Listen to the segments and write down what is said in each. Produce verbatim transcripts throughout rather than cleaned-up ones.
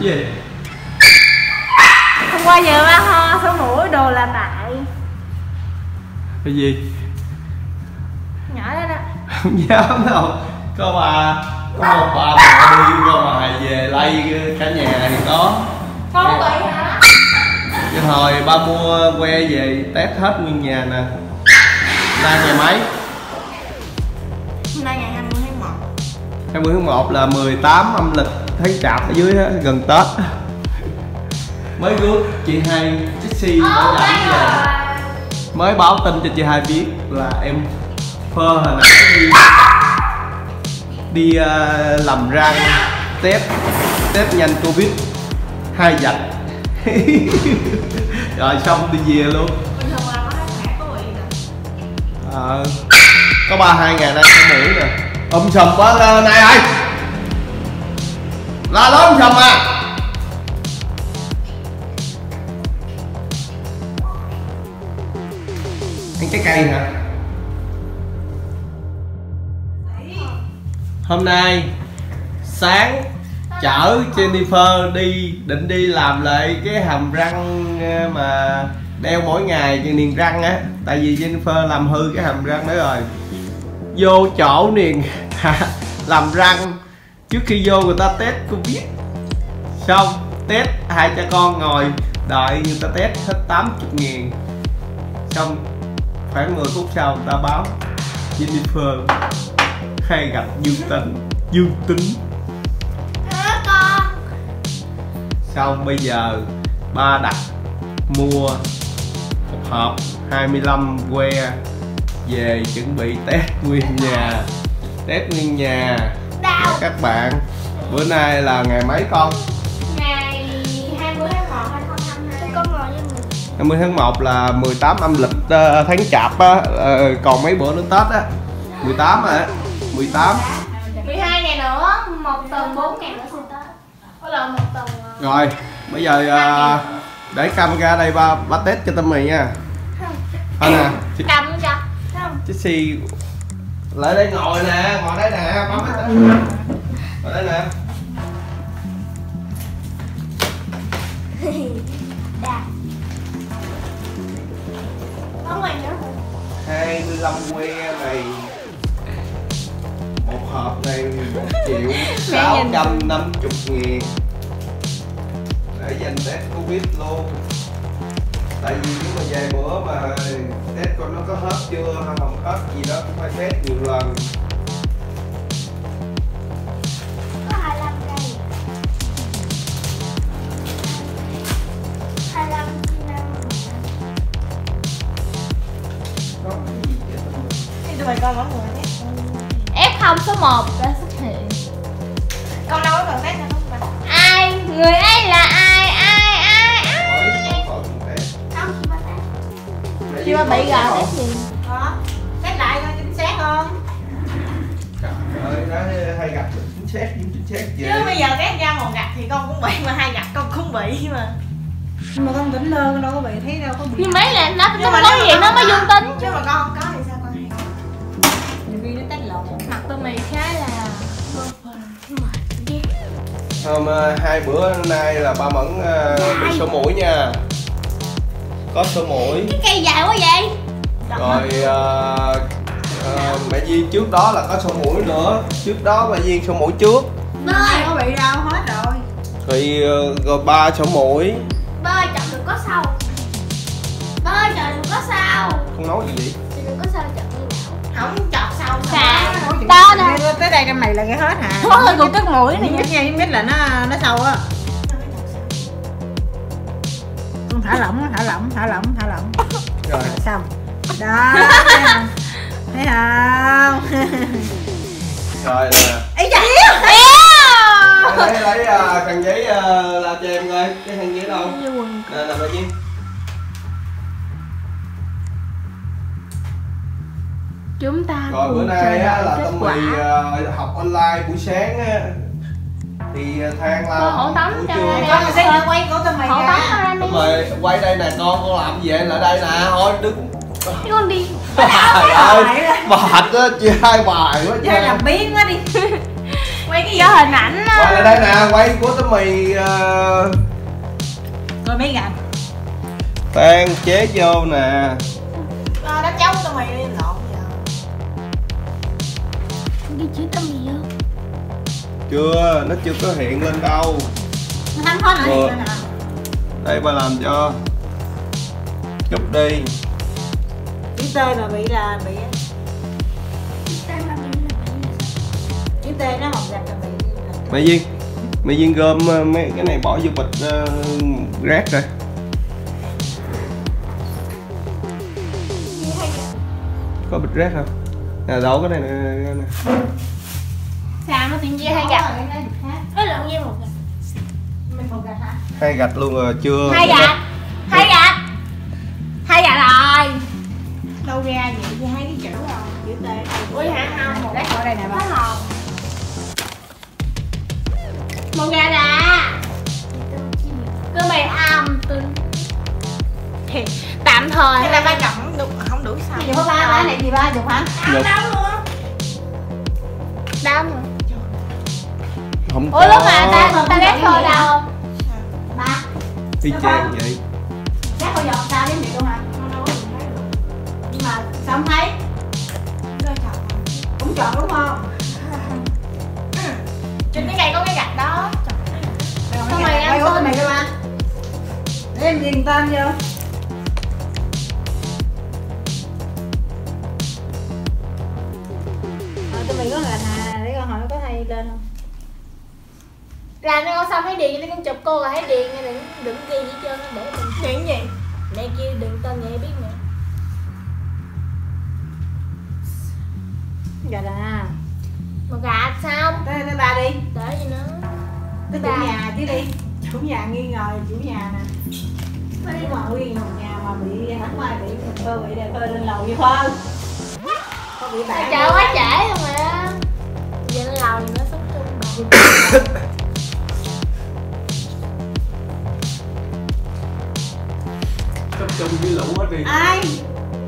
Gì vậy? Hôm qua về ba ho sổ mũi đồ là tại cái gì? Nhỏ đó đó. Không dám đâu. Có bà, có một bà mẹ đi ra ngoài về lay cả nhà thì có. Không vậy hả? Cái hồi ba mua que về test hết nguyên nhà nè. Là ngày mấy? Hôm nay ngày hai mươi tháng một. hai mươi tháng một là mười tám âm lịch tháng chạp ở dưới đó, gần Tết. Mới rước chị hai Chessy ở lại về. Mới báo tin cho chị hai biết là em phơ hồi nãy đi đi uh, làm răng test test nhanh Covid hai vạch. Rồi xong đi về luôn. Ờ à, có ba hai ngày nay sổ mũi nè, ôm sầm quá ra này ơi, la lớn sầm à. Ăn trái cây hả? Hôm nay sáng chở Jennifer đi định đi làm lại cái hàm răng mà đeo mỗi ngày cho niềng răng á, tại vì Jennifer làm hư cái hàm răng đó rồi. Vô chỗ niềng làm răng, trước khi vô người ta test Covid, xong test hai cha con ngồi đợi người ta test hết tám mươi nghìn, xong khoảng mười phút sau người ta báo Jennifer khai gặp dương tính. Dương tính con. Xong bây giờ ba đặt mua một hộp hai mươi lăm que về chuẩn bị test nguyên nhà. Test nguyên nhà các bạn. Bữa nay là ngày mấy con? Ngày hai mươi tháng một là mười tám âm lịch tháng chạp á, còn mấy bữa nữa Tết á. mười tám hả? mười tám. mười hai ngày nữa, một tuần bốn ngày nữa xong Tết. Có là một tuần. Rồi, bây giờ để camera đây ba ba test cho Tâm Mì nha. Không. Thôi nè. Chị... Cầm cho. Không. Chessy lại đây ngồi nè, ngồi đây nè, bấm cái test. Ngồi đây nè. Đà. Bấm ngoài nữa. hai mươi lăm que này. Một hộp này một triệu sáu trăm năm mươi nghìn. Để dành test Covid luôn. Tại vì nếu mà vài bữa mà test coi nó có hết chưa hay không hết gì đó cũng phải test nhiều lần. Có hai mươi lăm ngày. F không số một đã xuất hiện. Con đâu có cần test nữa không bạn? Ai? Người ấy là ai? Ai? Ai? Ai? Không, khi mà bị gà test gì? Hả? Test lại coi chính xác không? Trời ơi, nó hay gặp chính xác, chính xác gì? Chứ bây giờ test ra một gạch thì con cũng bị, mà hai gạch con cũng bị mà. Nhưng mà con tỉnh lơ, con đâu có bị, thấy đâu có bị. Nhưng mấy là nó không có gì nó mới dương tính. Chứ mà con không có thì sao? Mặt tôi mày khá là hôm uh, hai bữa nay là ba Mẫn uh, bị sổ mũi nha, có sổ mũi. Cái cây dài quá vậy. Rồi uh, uh, mẹ Duyên trước đó là có sổ mũi nữa, trước đó mẹ Duyên sổ mũi trước. Ba có bị đau hết rồi. Thì uh, rồi ba sổ mũi. Ba ơi chọn đừng có sâu. Ba ơi chọn đừng có sâu. Không nói gì vậy? Chị đừng có sâu chọn không chọc xong xà to nè, tới đây trong mày là nghe hết hả? Có hơi cục tức mũi này nhất nghe biết là nó nó sâu á. Con thả lỏng, thả lỏng, thả lỏng, thả lỏng. Rồi xong. Đó. Thấy không? Rồi nè. Ấy da. Lấy lấy khăn giấy làm cho em coi, cái khăn giấy đâu? Nè làm lại chứ. Chúng ta rồi bữa nay á, là Tâm Mì uh, học online buổi sáng á, thì Thang làm buổi trưa. Con sẽ quay của Tâm Mì ra. Tâm Mì quay đây nè con, con làm gì vậy? Lại đây nè, thôi đứng. Chứ con đi. Trời ơi, mệt á, chia hai bài quá. Chơi làm biến quá đi. mấy cái vở hình ảnh á. Quay lại đây nè, quay của tấm mì uh... Rồi mấy gạch tan chế vô nè. À, đám cháu của tấm mì đi lộn vậy. Đi chữ tấm mì vô. Chưa, nó chưa có hiện lên đâu. Nó thắng hết rồi hiện lên nè. Đây ba làm cho. Chúc đi. Chữ T mà bị là bị nó Mẫn Duyên, Mẫn Duyên gom mấy cái này bỏ vô bịch uh, rác rồi. Có bịch rác không? Nè đổ cái này nè. Sao nó tiền dê hai gạch. Nó lộn dê một gạch. Mình một gạch hả? Hai gạch luôn rồi chưa? Hai gạch. Hai gạch. Hai gạch rồi. Đâu ra vậy? Vậy hai cái chữ rồi. Chữ T. Ui hả không? Một rác ở đây nè bà. Một gà ra cứ mày am tin thì tạm thời là ba chọn không đủ, không đủ sao thì ba ba này thì ba chục hả? Đau luôn, đau không? Ủa lúc mà ta ta ghét thôi đâu ba thì chàng vậy ghét bao giờ ta đến miệng luôn hả? Nhưng mà sao không thấy cũng chọn đúng không? Cái này có cái gạch đó. Sao mày ăn quay mày cho ba. Để em điền tên vô. Ờ tụi mày có gạch nè, để coi hỏi nó có hay lên không. Làm nó xong thấy điền nó con chụp cô rồi thấy điền nha, đừng đừng ghi gì hết trơn, để mình điền gì. Mẹ kia điền tên nghe biết nữa. Gạch à. Mà gạch sao? Tới tới ba đi. Tới gì nữa? Tới chủ nhà chứ đi. Chủ nhà nghi ngờ chủ nhà nè. Tới ngồi nguyên một nhà mà bị hẳn ngoài bị cô bị đẹp lên lầu như hơn. Có bị bạn. Trời quá trễ rồi mà. Vậy lên lầu thì nó sống chung bầu. Sống chung với lũ hết đi. Ai?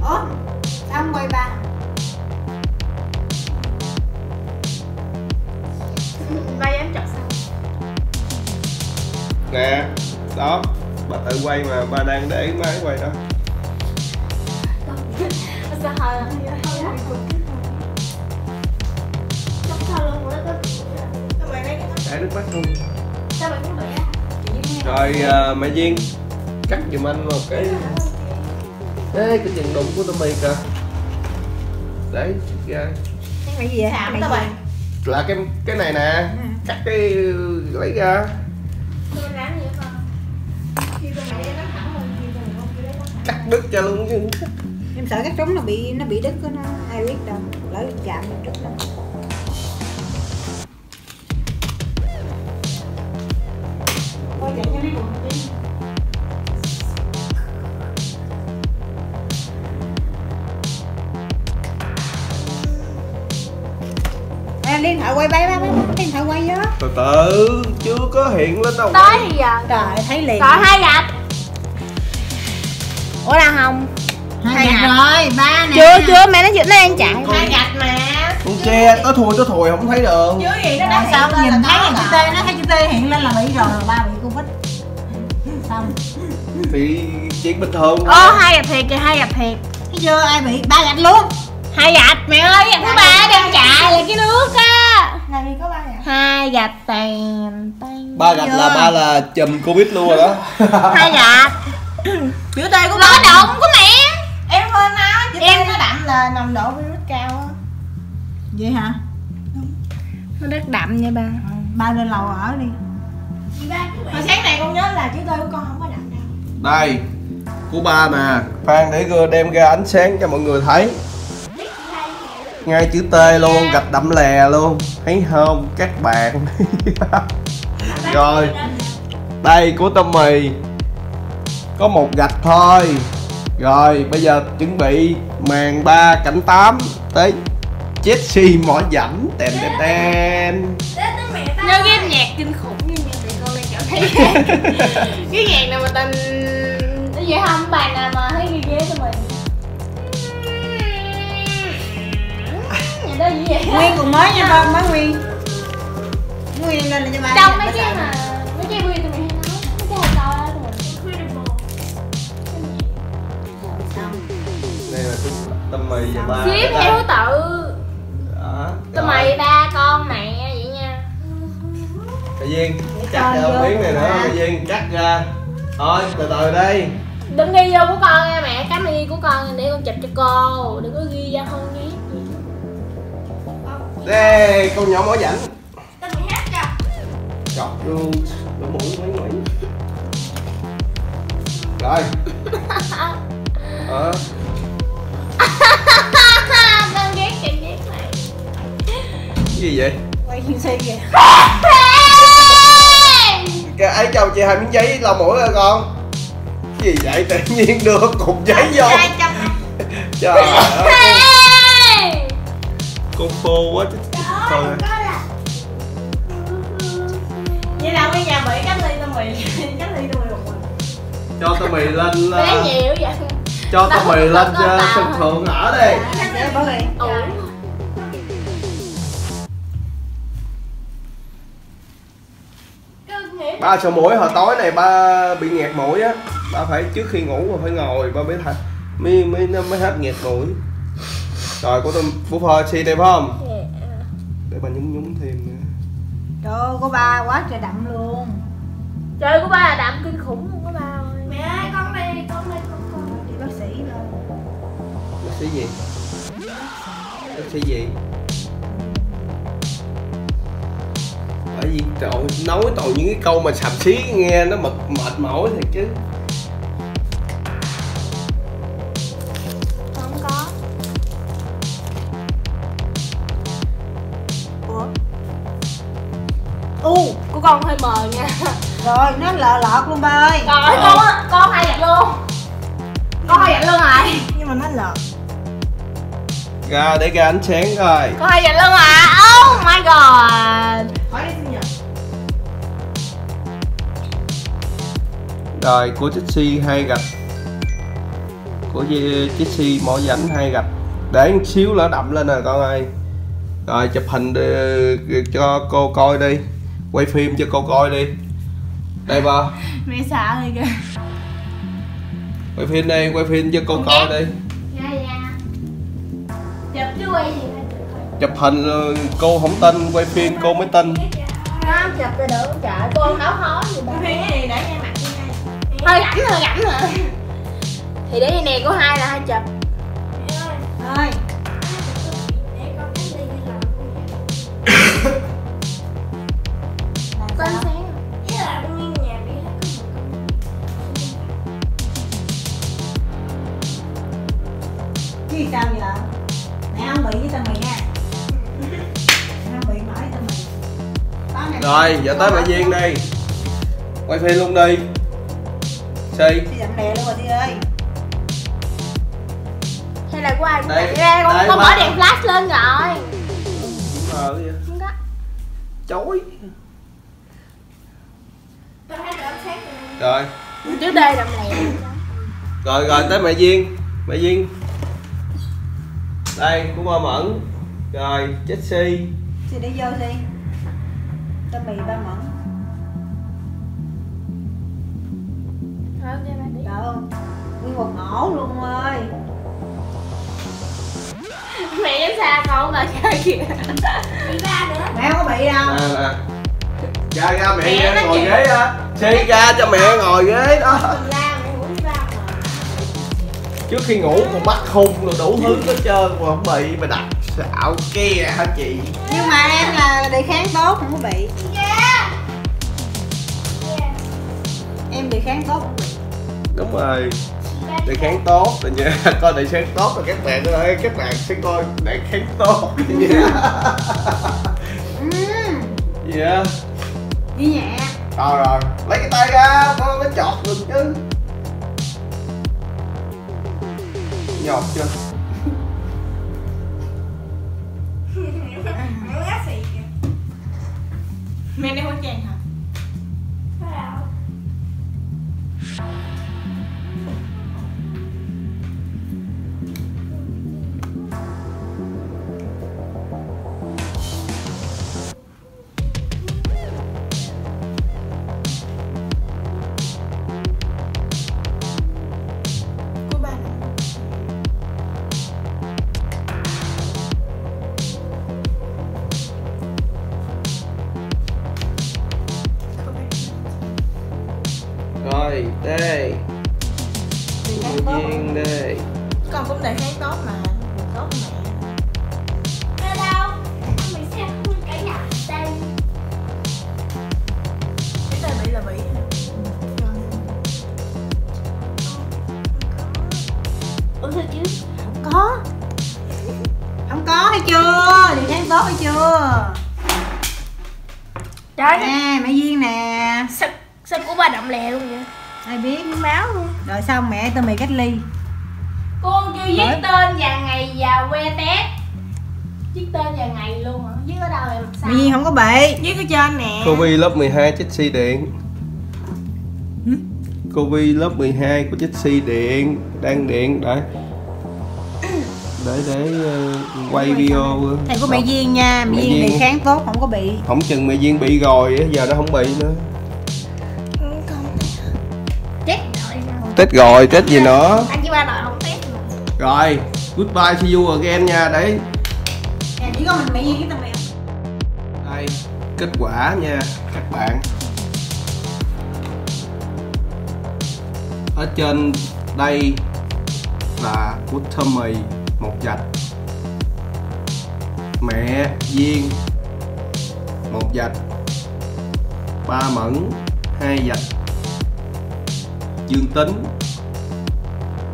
Ủa? Sao không quay bà? Ba dám chọc sao? Nè, đó, bà tự quay mà bà đang để máy quay đó. Sao hồi là luôn đó. Sao mày lấy cái nước mắt luôn. Sao mày cũng vậy á? Rồi uh, mẹ Duyên cắt giùm anh một cái. Ê, cái chừng đụng của tụi mày kìa. Đấy, ra. Cái gì vậy? Mày tao mày là cái cái này nè, cắt cái lấy ra. Cắt đứt cho luôn chứ. Em sợ cắt trúng nó bị nó bị đứt của nó, ai biết đâu, lỡ chạm đứt đâu. Coi vậy cho nó buồn đi. Điện thoại quay bay bay bay điện thoại quay đó. Từ từ chưa có hiện lên đâu. Tới thì giờ. Trời thấy liền. Còn hai gạch. Ủa là không? Hai gạch rồi ba nè. Chưa chưa mẹ nó dựng nó đang chặn. Hai gạch mà. Con tre tới thui tới thui không thấy được. Chứ gì nó đã xong nhìn thấy chữ T nó thấy chữ T hiện lên là bị rồi ba bị Covid. Xong. Thì chuyện bình thường. Ồ hai gạch thiệt kìa hai gạch thiệt. Thấy chưa ai bị ba gạch luôn. Hai gạch mẹ ơi, gạch thứ ba đang chạy là cái nước á. Làm gì có ba gạch. Hai gạch tèn tèn. Ba gạch là ba là chùm Covid luôn rồi đó. Hai gạch. Chữ T của nó đậm của mẹ. Em hơn nó, chữ T nó đậm là nồng độ virus cao á. Vậy hả? Đúng. Nó rất đậm nha ba. Ừ, ba lên lầu ở đi. Đi ba của mẹ. Hồi sáng này con nhớ là chữ T của con không có đậm đâu. Đây. Của ba mà. Khoan để đem ra ánh sáng cho mọi người thấy. Ngay chữ T luôn, gạch đậm lè luôn. Thấy không các bạn? Rồi. Đây của Tommy. Có một gạch thôi. Rồi bây giờ chuẩn bị màn ba cảnh tám tới Chessy mỏ dẫm tèn tèn tèn. Nó ghép nhạc kinh khủng như vậy con đang cảm thấy. Cái nhạc nào mà tình nó dễ không bài nào mà thấy ghê ghê tụi mình. Nguyên còn mới nha con, mới nguyên. Nguyên lên cho ba. Trong mấy cái mà mấy cái Nguyên tụi mình hay nói, mấy cái hộp đó tụi mình đây là tụi mì và ba. Xếp theo tự. Đó. Tụi mì ba con mẹ vậy nha. Tự Duyên cắt ra một miếng này nữa, Tự Duyên cắt ra. Thôi từ từ đi. Đừng ghi vô của con nha mẹ, cái mì của con để con chụp cho cô, đừng có ghi ra không nhé. Đây, con nhỏ mỏi rảnh. Tao bị hát kìa. Chọc luôn, nó mũi mấy mũi. Rồi. Ờ. Con ghét cảm giác này. Cái gì vậy? Quay siêu xe kìa. Cái ấy cho chị hai miếng giấy lau mũi rồi con. Cái gì vậy? Tự nhiên đưa cục giấy vô. Trời ơi. Con khô quá chứ. Thôi là... Vậy là bây giờ bị cắt ly tao mì. Cắt ly tao mì một mình. Cho tao mì lên uh... nhiều vậy? Cho tao mì lên uh, sân thượng ở đi. Ừ. Ba sổ mũi hồi tối này ba bị nghẹt mũi á. Ba phải trước khi ngủ mà phải ngồi ba mới mới, mới, mới hết nghẹt mũi. Rồi của tôi búp phơ chi đẹp không? Dạ. Để bà nhúng nhúng thêm nữa. Trời ơi của ba quá trời đậm luôn. Trời ơi của ba là đậm kinh khủng luôn của ba ơi. Mẹ ơi con đi, con đi con con. Đi bác sĩ rồi. Bác sĩ gì? Bác sĩ gì? Bởi vì trời ơi, nói toàn những cái câu mà xàm xí nghe nó mệt mệt mỏi thiệt chứ. U của con hơi mờ nha. Rồi nó lợ lợt luôn ba ơi. Trời ơi con á, con hay vậy luôn. Con hay vậy luôn rồi. Nhưng mà nó lợt. Ra để ra ánh sáng rồi. Con hay vậy luôn à. Oh my god. Hỏi đi xin nhận. Rồi của Chessy hay gạch. Của Chessy mỏ rảnh hay gạch. Để một xíu lỡ đậm lên rồi con ơi. Rồi chụp hình đi, cho cô coi đi. Quay phim cho cô coi đi. Đây ba. Mẹ sợ rồi kìa. Quay phim đi, quay phim cho cô coi đi. Dạ dạ. Chụp chứ quay gì phải chụp hình. Chụp hình cô không tin, quay phim cô mới tin. Không chụp ra được trời, cô không đấu khó gì đâu. Quay phim gì để ngay mặt đi ngay. Thôi gãy rồi, gãy rồi. Thì để đây nè, có hai là hai chụp. Thôi. Con sáng ý là nguyên nhà bị hết cái gì sao vậy? Mẹ không bị với tao mày nha. Mẹ không bị mỏi tao mày. Rồi giờ tới Mẫn Duyên đi. Quay phim luôn đi. Xì. Đi dặm đèn luôn rồi đi ơi. Hay là của ai cũng vậy ra con, con mở đèn flash lên rồi. Mờ vậy? Không có. Chối. Rồi trước đây là mẹ. Rồi rồi tới mẹ Duyên. Mẹ Duyên đây của ba Mẫn. Rồi Chessy thì để vô đi tao mì ba Mẫn. Trời ơi nguyên một ngổ luôn ơi. Mẹ dám xa con rồi chơi kìa. Mẹ không có bị đâu à, à. Ra ra mẹ, mẹ ra, ngồi ghế á. Xê ra cho mẹ ngồi ghế đó. Trước khi ngủ còn bắt khung rồi đủ thứ hết trơn mà không bị. Mà đặt xạo kia hả chị? Nhưng mà em là đề kháng tốt không có bị. Yeah. Yeah. Em đề kháng tốt. Đúng rồi. Đề kháng tốt rồi nha. Coi đề kháng tốt rồi các bạn ơi. Các bạn sẽ coi đề kháng tốt nha. Gì á? Đi nhẹ. Rồi rồi, lấy cái tay ra, nó nó chọt được chứ. Nhọt chưa? Mẹ đi hôn chàng hả? Sao? Rồi, đây Mẫn Duyên đây. Con cũng để hát tốt mà. Tốt mà. Ở đâu? Mình sẽ không cả nhà đây. Cái tay bị là bị. Ủa sao chứ? Không có. Không có hay chưa? Thì hát tốt hay chưa? Trời nè, mẹ Duyên nè. Sao, sao của ba động lè luôn vậy? Ai biết, máu luôn. Rồi xong mẹ tao mày cách ly. Con kêu viết bởi... tên và ngày và que tét. Viết tên và ngày luôn hả? Viết ở đâu em sao? Mẹ Duyên không có bị. Viết ở trên nè. Cô Vi lớp mười hai Chessy điện. Hử? Cô Vi lớp mười hai của Chessy điện. Đang điện đã. Để để uh, quay video. Thầy của mẹ Duyên nha, mẹ, mẹ Duyên thì kháng tốt, không có bị. Không chừng mẹ Duyên bị rồi, giờ nó không bị nữa. Tết rồi. Tết rồi, tết gì nữa. Anh chỉ ba đòi không tết nữa. Rồi, goodbye see you again nha, đấy. Nè, chỉ có mình mẹ Duyên với tao mẹ. Đây, kết quả nha các bạn. Ở trên đây là của Tommy một vạch, mẹ Duyên một vạch, ba Mẫn hai vạch, Dương Tính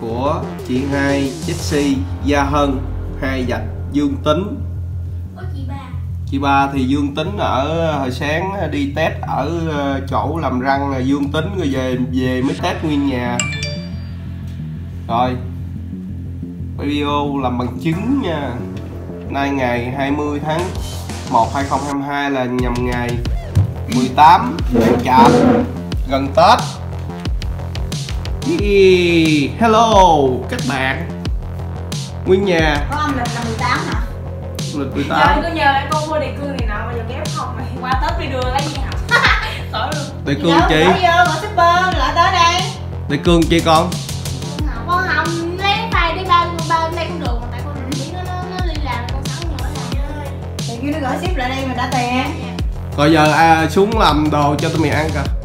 của chị hai Chessy Gia Hân hai vạch Dương Tính. Chị ba. Chị ba thì Dương Tính ở hồi sáng đi test ở chỗ làm răng là Dương Tính, rồi về về mới test nguyên nhà. Rồi video làm bằng chứng nha. Nay ngày hai mươi tháng một hai không hai hai là nhằm ngày mười tám tháng Chạp, gần Tết. Yeah. Hello các bạn. Nguyên nhà. Có âm lịch là mười tám hả? Lịch mười tám. Trời tôi nhờ em con mua đề cương này nọ mà giờ ghép không mày qua Tết đi đưa lấy gì học. Tội luôn. Đề cương chị. Bây giờ mà shipper lại tới đây. Đề cương chị con. Con không. Ba đây cũng được mà tại con biết nó nó liên lạc con sẵn nữa là thì kêu nó gửi ship lại đây mình đã tiền. Rồi giờ à, xuống làm đồ cho tụi mình ăn kìa.